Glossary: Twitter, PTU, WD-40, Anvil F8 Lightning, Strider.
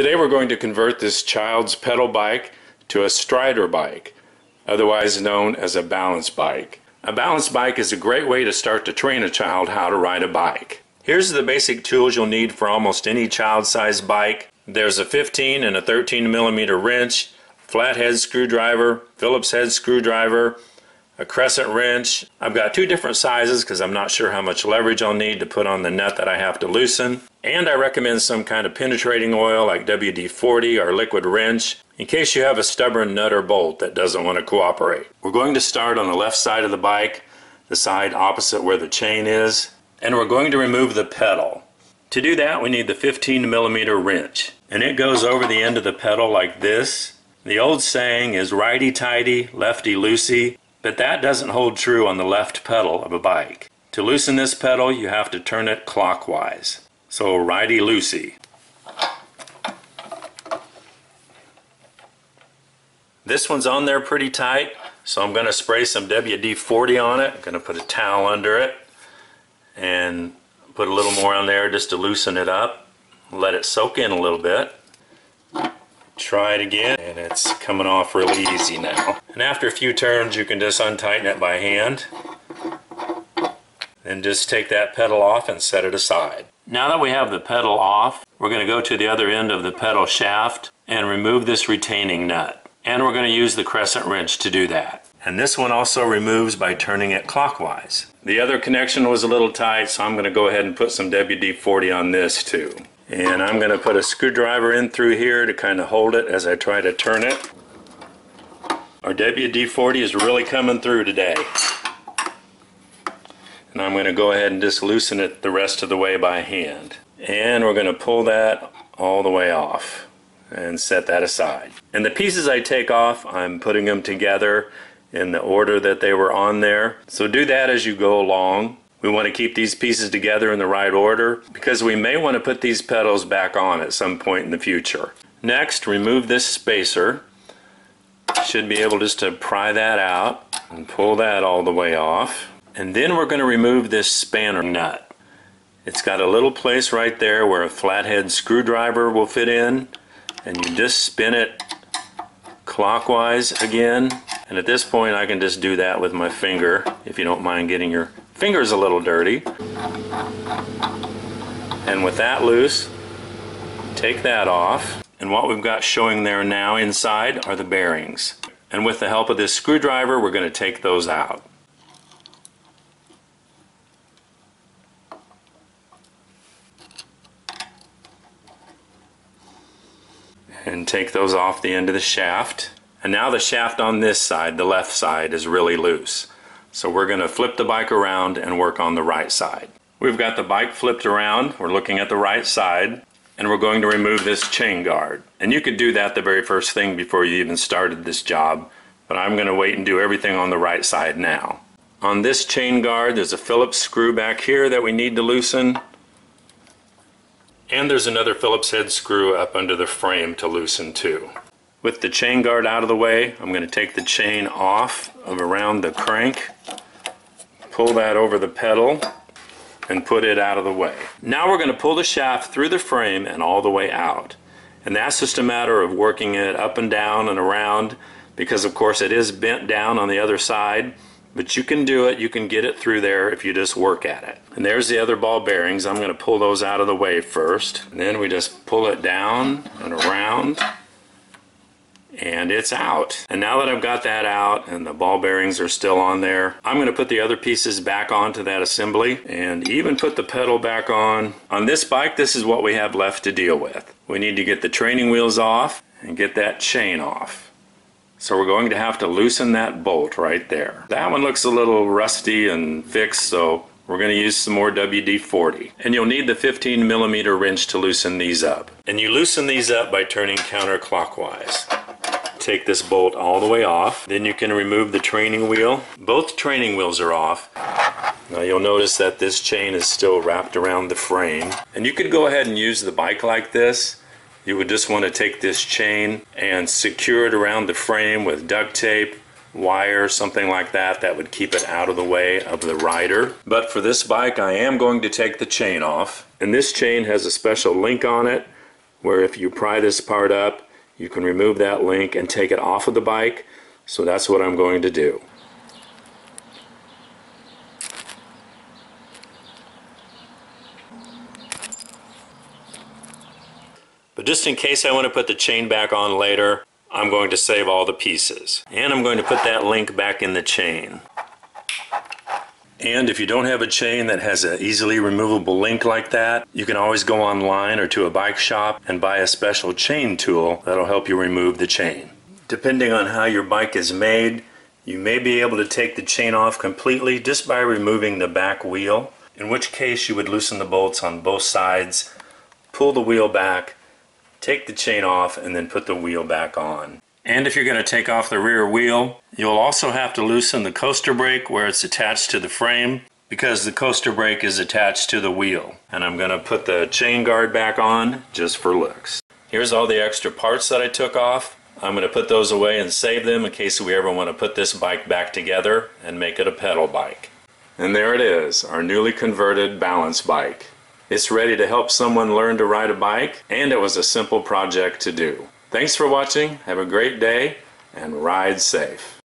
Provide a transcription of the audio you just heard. Today we're going to convert this child's pedal bike to a Strider bike, otherwise known as a balance bike. A balance bike is a great way to start to train a child how to ride a bike. Here's the basic tools you'll need for almost any child-sized bike. There's a 15 and a 13 millimeter wrench, flathead screwdriver, Phillips head screwdriver, a crescent wrench. I've got two different sizes because I'm not sure how much leverage I'll need to put on the nut that I have to loosen. And I recommend some kind of penetrating oil like WD-40 or liquid wrench in case you have a stubborn nut or bolt that doesn't want to cooperate. We're going to start on the left side of the bike, the side opposite where the chain is, and we're going to remove the pedal. To do that, we need the 15 millimeter wrench, and it goes over the end of the pedal like this. The old saying is righty-tighty, lefty-loosey. But that doesn't hold true on the left pedal of a bike. To loosen this pedal, you have to turn it clockwise. So righty-loosey. This one's on there pretty tight, so I'm going to spray some WD-40 on it. I'm going to put a towel under it and put a little more on there just to loosen it up. Let it soak in a little bit. Try it again, and it's coming off really easy now. And after a few turns, you can just untighten it by hand and just take that pedal off and set it aside. Now that we have the pedal off, we're going to go to the other end of the pedal shaft and remove this retaining nut, and we're going to use the crescent wrench to do that. And this one also removes by turning it clockwise. The other connection was a little tight, so I'm going to go ahead and put some WD-40 on this too. And I'm going to put a screwdriver in through here to kind of hold it as I try to turn it. Our WD-40 is really coming through today. And I'm going to go ahead and just loosen it the rest of the way by hand. And we're going to pull that all the way off and set that aside. And the pieces I take off, I'm putting them together in the order that they were on there. So do that as you go along. We want to keep these pieces together in the right order because we may want to put these pedals back on at some point in the future. Next, remove this spacer. Should be able just to pry that out and pull that all the way off. And then we're going to remove this spanner nut. It's got a little place right there where a flathead screwdriver will fit in, and you just spin it clockwise again. And at this point I can just do that with my finger if you don't mind getting your finger's a little dirty. And with that loose, take that off. And what we've got showing there now inside are the bearings. And with the help of this screwdriver, we're going to take those out. And take those off the end of the shaft. And now the shaft on this side, the left side, is really loose. So we're going to flip the bike around and work on the right side. We've got the bike flipped around, we're looking at the right side, and we're going to remove this chain guard. And you could do that the very first thing before you even started this job, but I'm going to wait and do everything on the right side now. On this chain guard, there's a Phillips screw back here that we need to loosen, and there's another Phillips head screw up under the frame to loosen too. With the chain guard out of the way, I'm going to take the chain off of around the crank, pull that over the pedal, and put it out of the way. Now we're going to pull the shaft through the frame and all the way out. And that's just a matter of working it up and down and around, because of course it is bent down on the other side, but you can do it, you can get it through there if you just work at it. And there's the other ball bearings. I'm going to pull those out of the way first, and then we just pull it down and around. And it's out. And now that I've got that out and the ball bearings are still on there, I'm going to put the other pieces back onto that assembly and even put the pedal back on. On this bike, this is what we have left to deal with. We need to get the training wheels off and get that chain off. So we're going to have to loosen that bolt right there. That one looks a little rusty and fixed, so we're going to use some more WD-40. And you'll need the 15 millimeter wrench to loosen these up. And you loosen these up by turning counterclockwise. Take this bolt all the way off. Then you can remove the training wheel. Both training wheels are off. Now you'll notice that this chain is still wrapped around the frame. And you could go ahead and use the bike like this. You would just want to take this chain and secure it around the frame with duct tape, wire, something like that. That would keep it out of the way of the rider. But for this bike, I am going to take the chain off. And this chain has a special link on it where if you pry this part up, you can remove that link and take it off of the bike. So that's what I'm going to do. But just in case I want to put the chain back on later, I'm going to save all the pieces. And I'm going to put that link back in the chain. And if you don't have a chain that has an easily removable link like that, you can always go online or to a bike shop and buy a special chain tool that'll help you remove the chain. Depending on how your bike is made, you may be able to take the chain off completely just by removing the back wheel, in which case you would loosen the bolts on both sides, pull the wheel back, take the chain off, and then put the wheel back on. And if you're going to take off the rear wheel, you'll also have to loosen the coaster brake where it's attached to the frame, because the coaster brake is attached to the wheel. And I'm going to put the chain guard back on just for looks. Here's all the extra parts that I took off. I'm going to put those away and save them in case we ever want to put this bike back together and make it a pedal bike. And there it is, our newly converted balance bike. It's ready to help someone learn to ride a bike, and it was a simple project to do. Thanks for watching, have a great day, and ride safe.